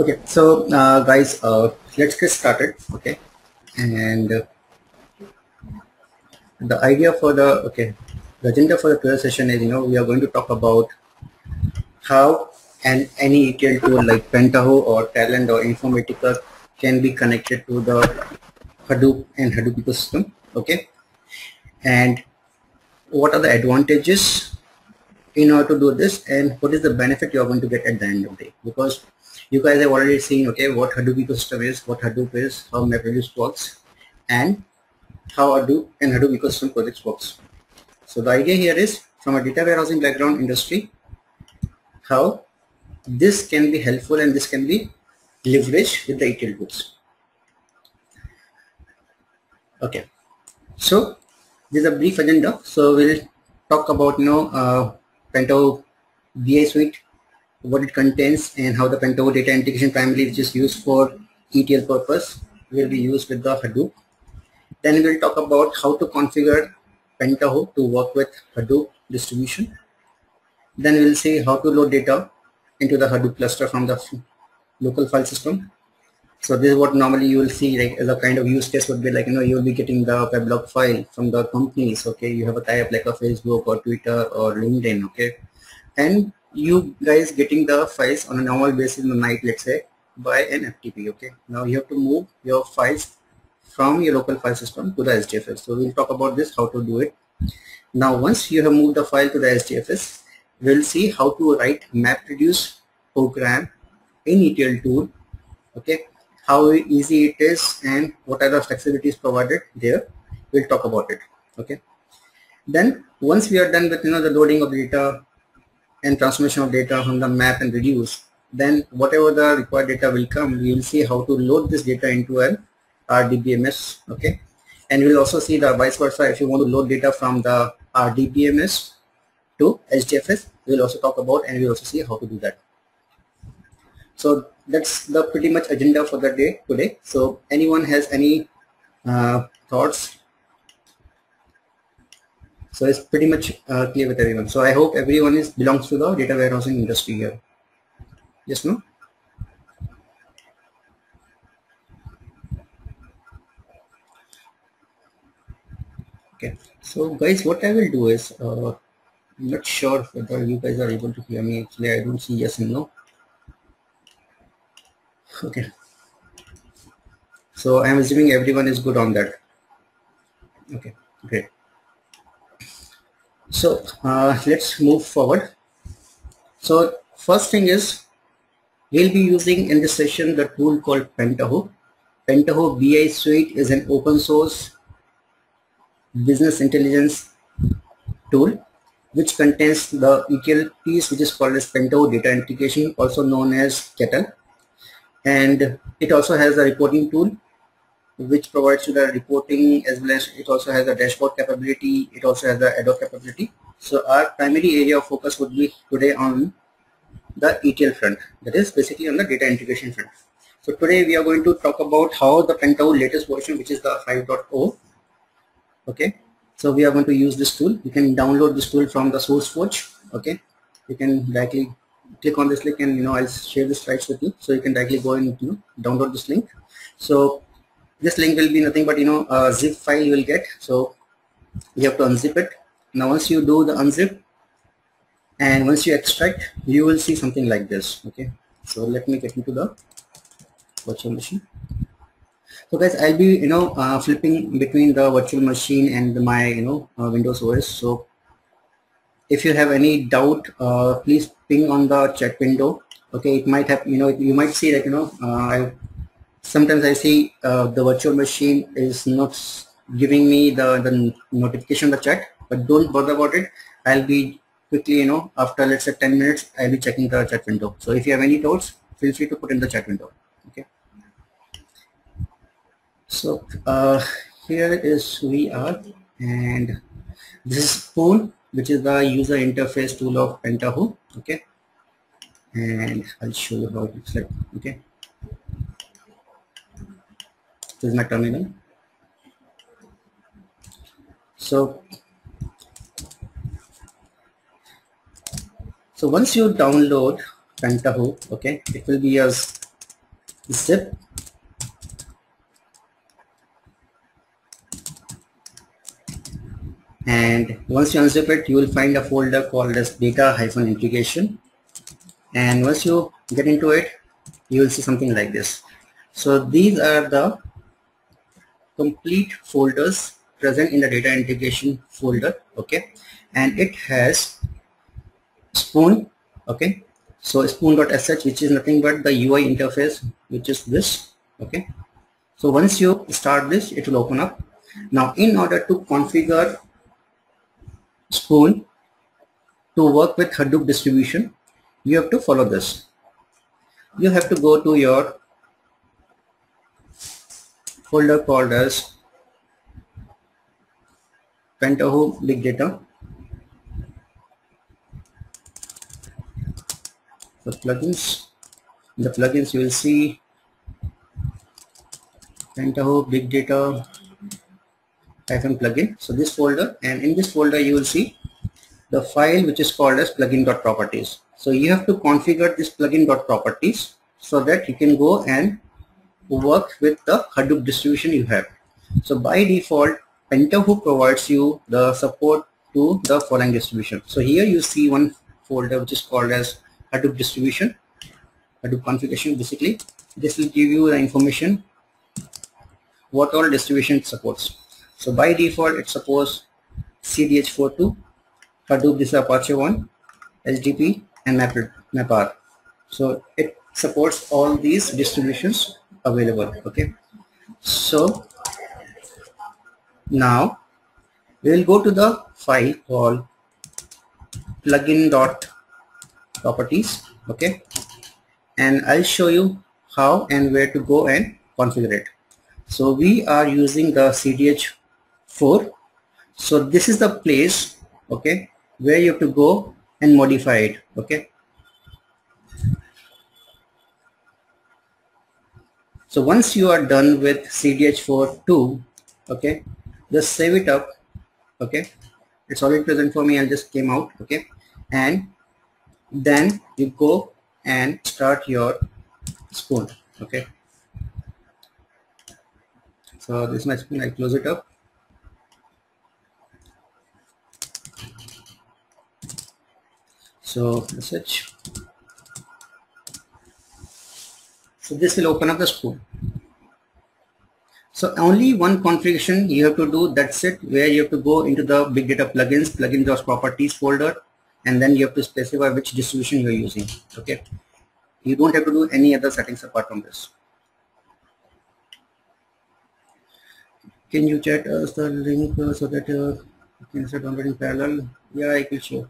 Okay, so guys, let's get started. Okay, and the idea for the agenda for the prior session is, you know, we are going to talk about how and any ETL tool like Pentaho or Talend or Informatica can be connected to the Hadoop and Hadoop ecosystem. Okay, and what are the advantages in order to do this, and what is the benefit you are going to get at the end of the day? Because you guys have already seen, okay, what Hadoop ecosystem is, what Hadoop is, how MapReduce works, and how Hadoop and Hadoop ecosystem projects works. So the idea here is, from a data warehousing background industry, how this can be helpful and this can be leveraged with the ETL tools. Okay, so this is a brief agenda. So we'll talk about, you know, Pentaho BA Suite, what it contains, and how the Pentaho Data Integration family, which is used for ETL purpose, will be used with the Hadoop. Then we'll talk about how to configure Pentaho to work with Hadoop distribution. Then we'll see how to load data into the Hadoop cluster from the local file system. So this is what normally you will see, like, as a kind of use case would be like, you know, you will be getting the weblog file from the companies. Okay, you have a tie-up like a Facebook or Twitter or LinkedIn. Okay, and you guys getting the files on a normal basis in the night, let's say, by an FTP. Okay, now you have to move your files from your local file system to the HDFS. So we'll talk about this, how to do it. Now, once you have moved the file to the HDFS, we'll see how to write MapReduce program in ETL tool. Okay, how easy it is and what are the flexibilities provided there. We'll talk about it. Okay, then once we are done with, you know, the loading of data and transformation of data from the map and reduce, then whatever the required data will come, we will see how to load this data into an RDBMS. Okay, and we'll also see the vice versa. If you want to load data from the RDBMS to HDFS, we'll also talk about, and we'll also see how to do that. So that's the pretty much agenda for the day today. So anyone has any thoughts? So it's pretty much clear with everyone. So I hope everyone belongs to the data warehousing industry here. Yes, no? Okay. So guys, what I will do is, I'm not sure whether you guys are able to hear me. Actually, I don't see yes and no. Okay, so I am assuming everyone is good on that. Okay, great. So let's move forward. So first thing is, we'll be using in this session the tool called Pentaho. Pentaho BA Suite is an open source business intelligence tool which contains the ETL piece, which is called as Pentaho Data Integration, also known as Kettle. And it also has a reporting tool which provides you the reporting, as well as it also has a dashboard capability, it also has the ad hoc capability. So our primary area of focus would be today on the ETL front, that is basically on the data integration front. So today we are going to talk about how the Pentaho latest version, which is the 5.0. okay, so we are going to use this tool. You can download this tool from the SourceForge. Okay, you can directly click on this link, and, you know, I'll share the slides with you, so you can directly go and, you know, download this link. So this link will be nothing but, you know, a zip file you will get. So you have to unzip it. Now once you do the unzip and once you extract, you will see something like this. Okay, so let me get into the virtual machine. So guys, I'll be, you know, flipping between the virtual machine and my, you know, Windows OS. So if you have any doubt, please ping on the chat window. Okay, it might have, you know, you might see that, you know, sometimes I see the virtual machine is not giving me the notification of the chat, but don't bother about it. I'll be quickly, you know, after let's say 10 minutes, I'll be checking the chat window. So if you have any doubts, feel free to put in the chat window. Okay. So here is we are, and this is Spoon, which is the user interface tool of Pentaho. Okay, and I'll show you how it looks like. Okay, this is my terminal. So once you download Pentaho, okay, it will be a step. And once you unzip it, you will find a folder called as data-integration. And once you get into it, you will see something like this. So these are the complete folders present in the data integration folder, okay? And it has spoon, okay? So spoon.sh, which is nothing but the UI interface, which is this, okay? So once you start this, it will open up. Now, in order to configure Spoon to work with Hadoop distribution, you have to follow this. You have to go to your folder called as Pentaho Big Data. The plugins. In the plugins, you will see Pentaho Big Data Python plugin. So this folder, and in this folder you will see the file which is called as plugin.properties. So you have to configure this plugin.properties so that you can go and work with the Hadoop distribution you have. So by default, Pentaho provides you the support to the following distribution. So here you see one folder which is called as Hadoop distribution, Hadoop configuration basically. This will give you the information what all distribution supports. So by default, it supports CDH4, Hadoop, this is Apache 1, HDP, and MapR. So it supports all these distributions available, okay? So now we will go to the file called plugin.properties, okay? And I'll show you how and where to go and configure it. So we are using the CDH4. So this is the place, okay, where you have to go and modify it, okay. So once you are done with CDH4, okay, just save it up, okay. It's already present for me and just came out, okay. And then you go and start your spoon, okay. So this is my spoon, I close it up. So search. So this will open up the spoon. So only one configuration you have to do, that's it, where you have to go into the big data plugins, plugin.properties folder, and then you have to specify which distribution you are using. Okay. You don't have to do any other settings apart from this. Can you chat us the link so that you can start downloading parallel? Yeah, I will show.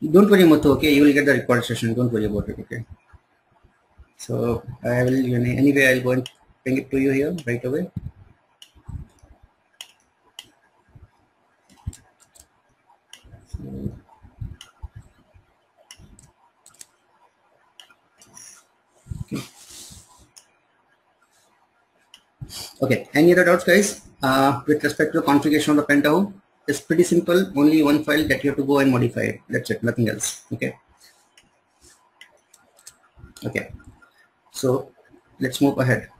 Don't worry, Muthu, okay, you will get the record session, don't worry about it, okay. So I will, anyway, I'll go and bring it to you here right away. So, okay. Okay, any other doubts, guys, with respect to the configuration of the Pentaho? It's pretty simple, only one file that you have to go and modify it. That's it, nothing else. Okay. Okay. So let's move ahead.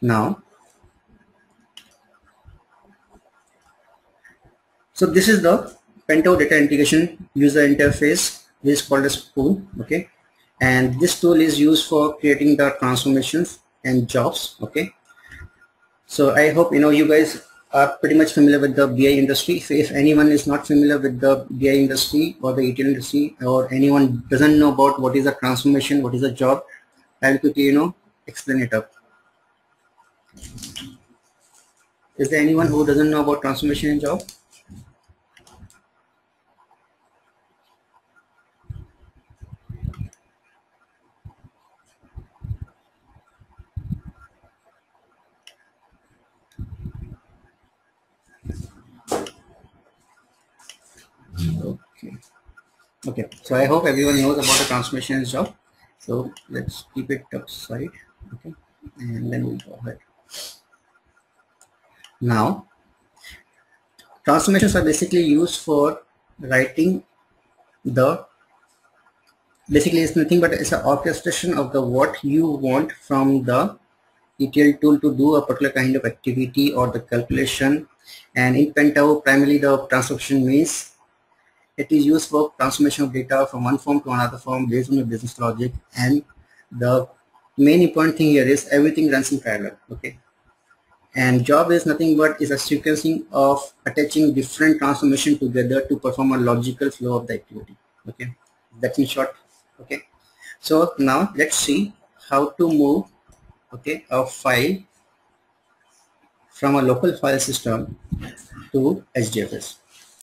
Now, so this is the Pentaho Data Integration user interface. This is called as Spoon. Okay. And this tool is used for creating the transformations and jobs. Okay. So I hope you guys are pretty much familiar with the BI industry. If anyone is not familiar with the BI industry or the ETL industry, or anyone doesn't know about what is a transformation, what is a job, I'll quickly explain it up. Is there anyone who doesn't know about transformation and job? Okay. Okay. So I hope everyone knows about the transformation job. So let's keep it upside. Okay. And then we'll go ahead. Now, Transformations are basically used for writing the, basically it's nothing but it's an orchestration of the what you want from the ETL tool to do a particular kind of activity or the calculation. And in Pentaho, primarily the transformation means it is used for transformation of data from one form to another form based on your business logic. And the main important thing here is everything runs in parallel. Okay. And job is nothing but is a sequencing of attaching different transformation together to perform a logical flow of the activity. Okay. That's in short. Okay. So now let's see how to move, okay, a file from a local file system to HDFS.